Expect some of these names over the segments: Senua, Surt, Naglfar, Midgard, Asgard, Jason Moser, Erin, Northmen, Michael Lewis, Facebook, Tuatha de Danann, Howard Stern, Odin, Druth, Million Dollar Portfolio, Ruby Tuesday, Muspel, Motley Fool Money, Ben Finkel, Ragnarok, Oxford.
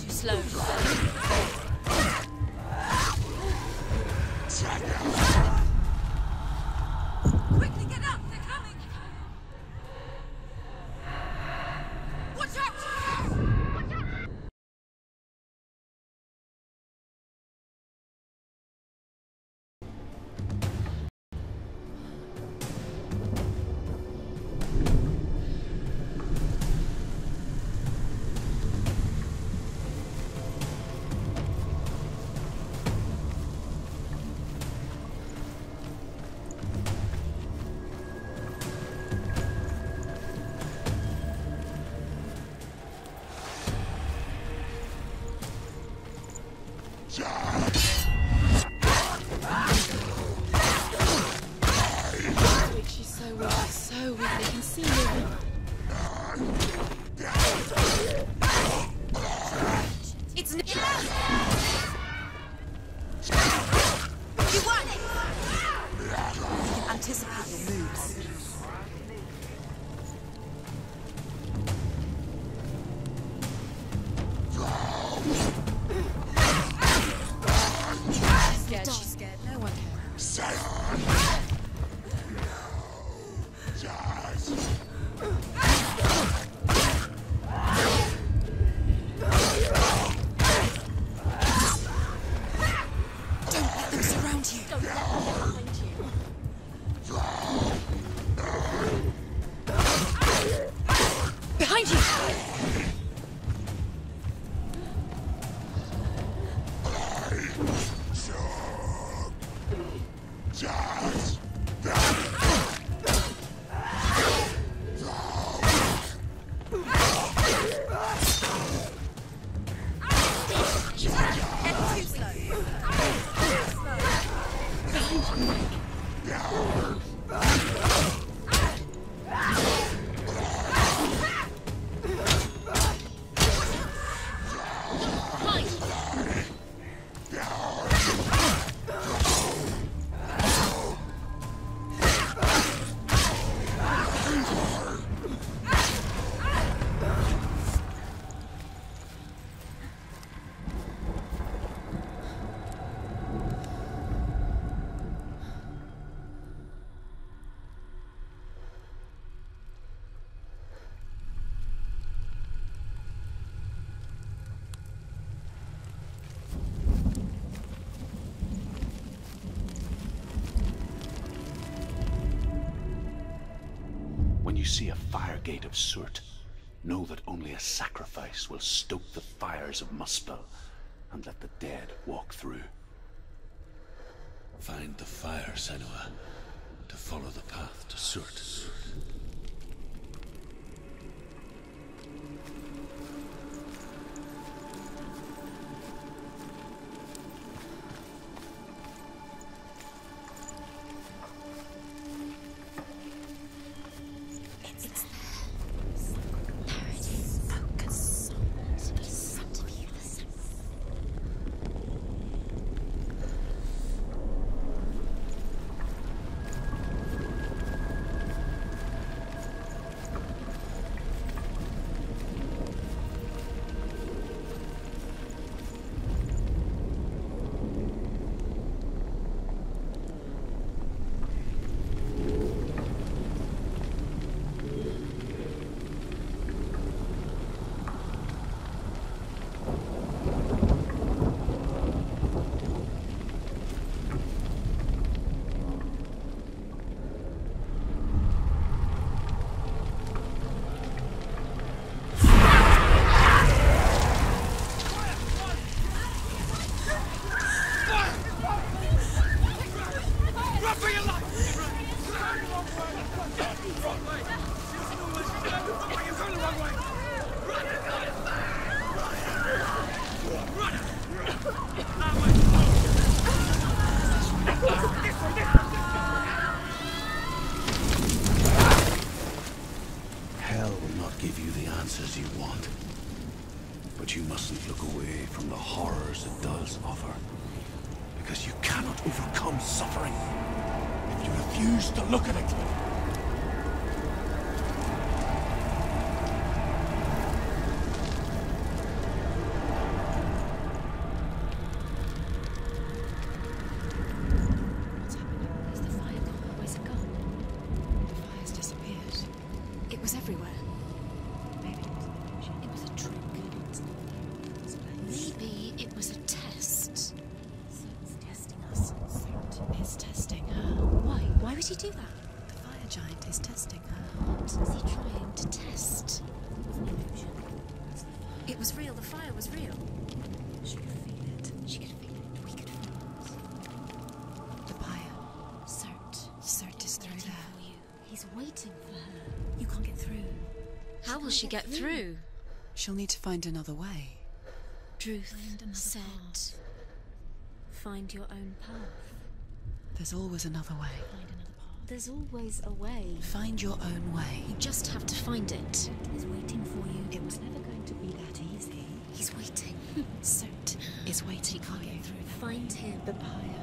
too slow. Quickly get up! They're coming! Watch out! Watch out! See a fire gate of Surt. Know that only a sacrifice will stoke the fires of Muspel, and let the dead walk through. Find the fire, Senua, to follow the path to Surt. do that? The fire giant is testing her heart. Is he trying to test? It's an illusion. It was real. The fire was real. She could feel it. She could feel it. We could feel it. The pyre. Surt. Surt is through there. For you. He's waiting for her. You can't get through. How will she get through? She'll need to find another way. Druth said, find your own path. There's always another way. Find another path. There's always a way. Find your own way. You just have to find it. He's waiting for you. It was never going to be that easy. He's waiting. Surt is waiting for you. Find him. The pyre.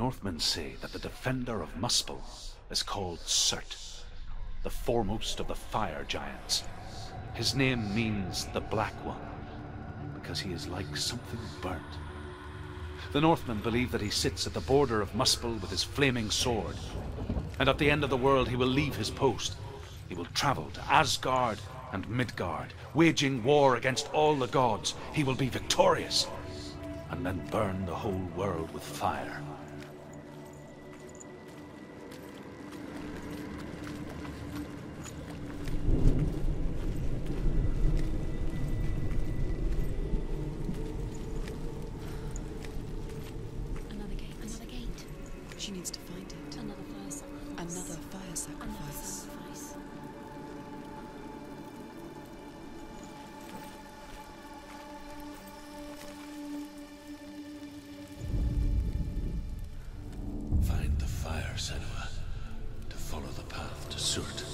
Northmen say that the defender of Muspel is called Surt, the foremost of the fire giants. His name means the Black One, because he is like something burnt. The Northmen believe that he sits at the border of Muspel with his flaming sword, and at the end of the world he will leave his post. He will travel to Asgard and Midgard, waging war against all the gods. He will be victorious, and then burn the whole world with fire. Senua, to follow the path to Surt.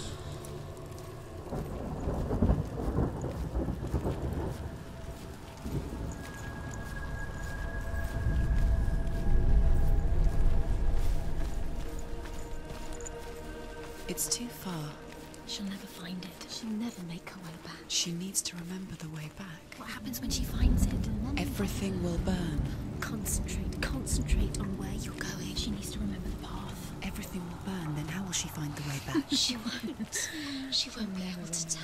It's too far. She'll never find it. She'll never make her way back. She needs to remember the way back. What happens when she finds it? Everything will burn. Concentrate. Concentrate on where you're going. She needs to remember the path. Everything will burn, then how will she find the way back? She won't. She won't be able to tell.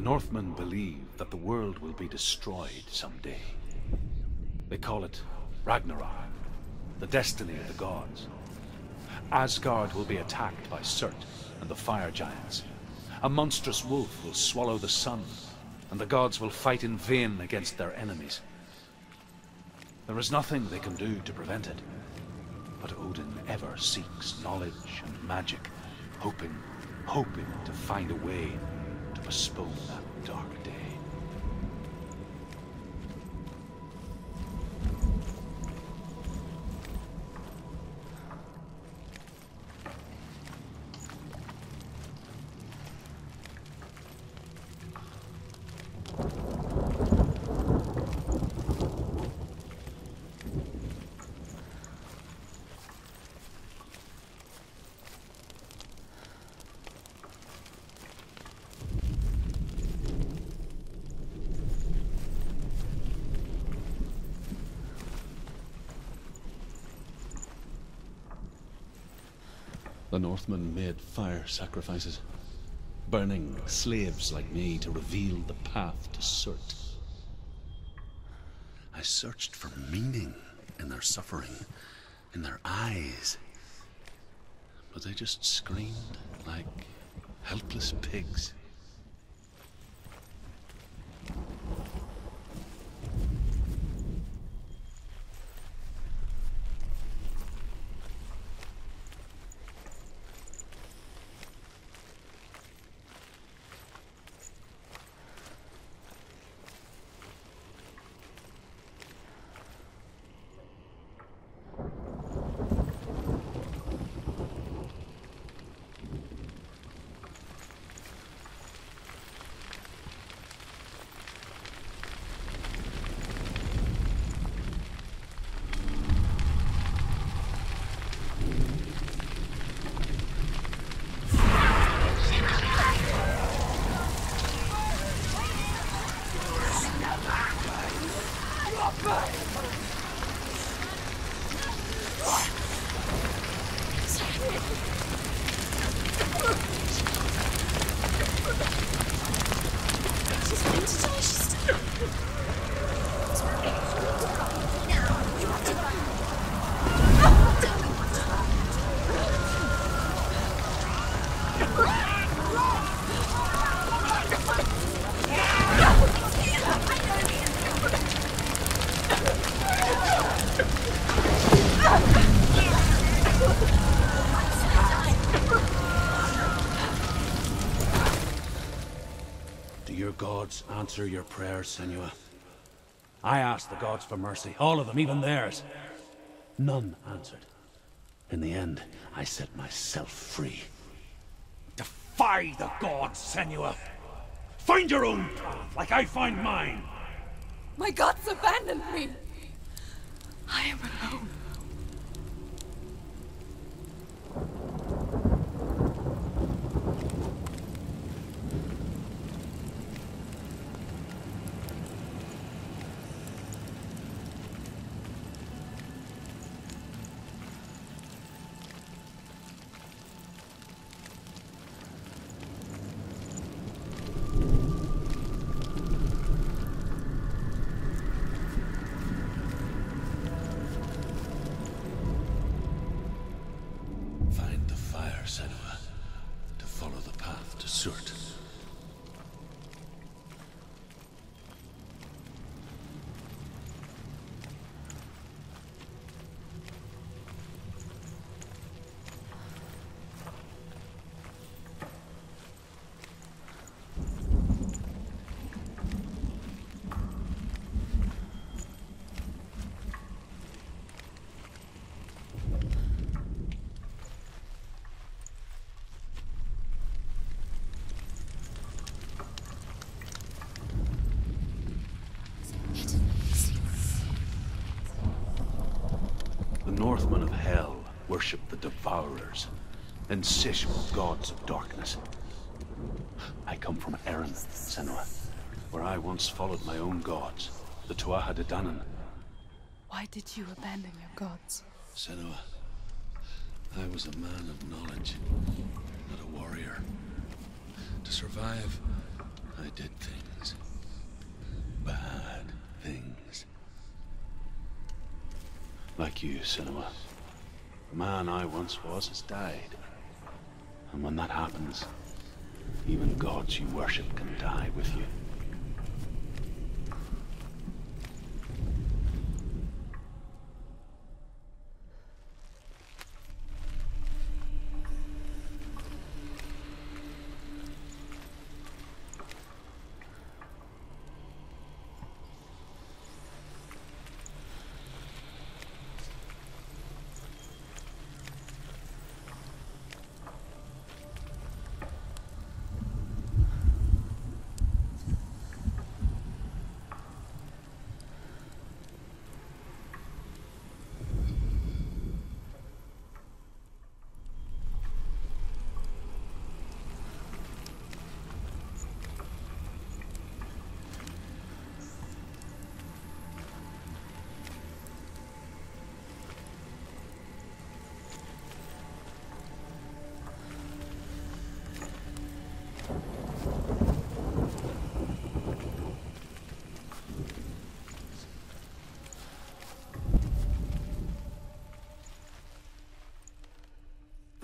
Northmen believe that the world will be destroyed someday. They call it Ragnarok, the destiny of the gods. Asgard will be attacked by Surt and the fire giants. A monstrous wolf will swallow the sun, and the gods will fight in vain against their enemies. There is nothing they can do to prevent it, but Odin ever seeks knowledge and magic, hoping to find a way to postpone that dark day. The Northmen made fire sacrifices, burning slaves like me to reveal the path to Surt. I searched for meaning in their suffering, in their eyes. but they just screamed like helpless pigs. Answer your prayers, Senua. I asked the gods for mercy, all of them, even theirs. None answered. In the end, I set myself free. Defy the gods, Senua. Find your own path, like I find mine. My gods abandoned me. I am alone. Surt. Northmen of Hell worship the Devourers, insatiable gods of darkness. I come from Erin, Senua, where I once followed my own gods, the Tuatha de Danann. Why did you abandon your gods? Senua, I was a man of knowledge, not a warrior. To survive, I did things. Bad things. Like you, Senua. The man I once was has died. And when that happens, even gods you worship can die with you.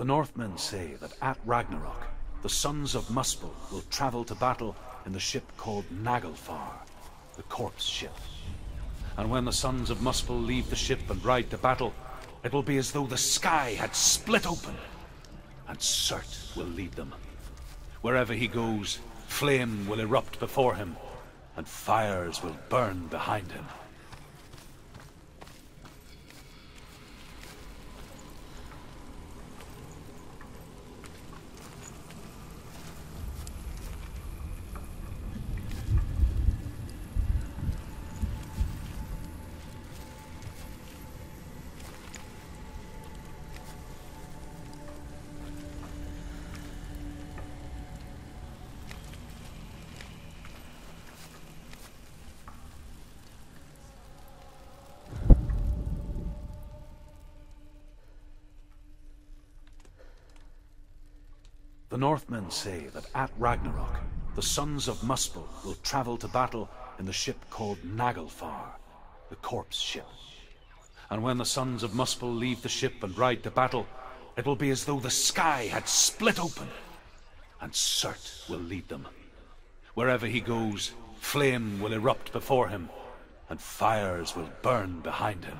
The Northmen say that at Ragnarok, the sons of Muspel will travel to battle in the ship called Naglfar, the corpse ship. And when the sons of Muspel leave the ship and ride to battle, it will be as though the sky had split open, and Surt will lead them. Wherever he goes, flame will erupt before him, and fires will burn behind him. The Northmen say that at Ragnarok, the sons of Muspel will travel to battle in the ship called Naglfar, the corpse ship. And when the sons of Muspel leave the ship and ride to battle, it will be as though the sky had split open, and Surt will lead them. Wherever he goes, flame will erupt before him, and fires will burn behind him.